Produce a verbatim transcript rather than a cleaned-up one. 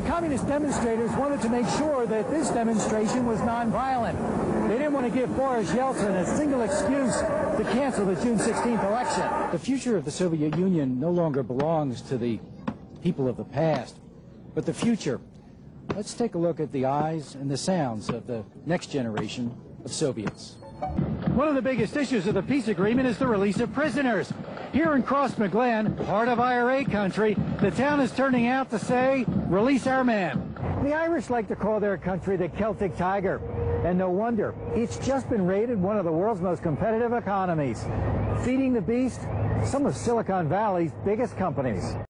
the communist demonstrators wanted to make sure that this demonstration was nonviolent. They didn't want to give Boris Yeltsin a single excuse to cancel the June sixteenth election. The future of the Soviet Union no longer belongs to the people of the past, but the future. Let's take a look at the eyes and the sounds of the next generation of Soviets. One of the biggest issues of the peace agreement is the release of prisoners. Here in Crossmaglen, part of I R A country, the town is turning out to say, "Release our man." The Irish like to call their country the Celtic Tiger, and no wonder. It's just been rated one of the world's most competitive economies, feeding the beast some of Silicon Valley's biggest companies.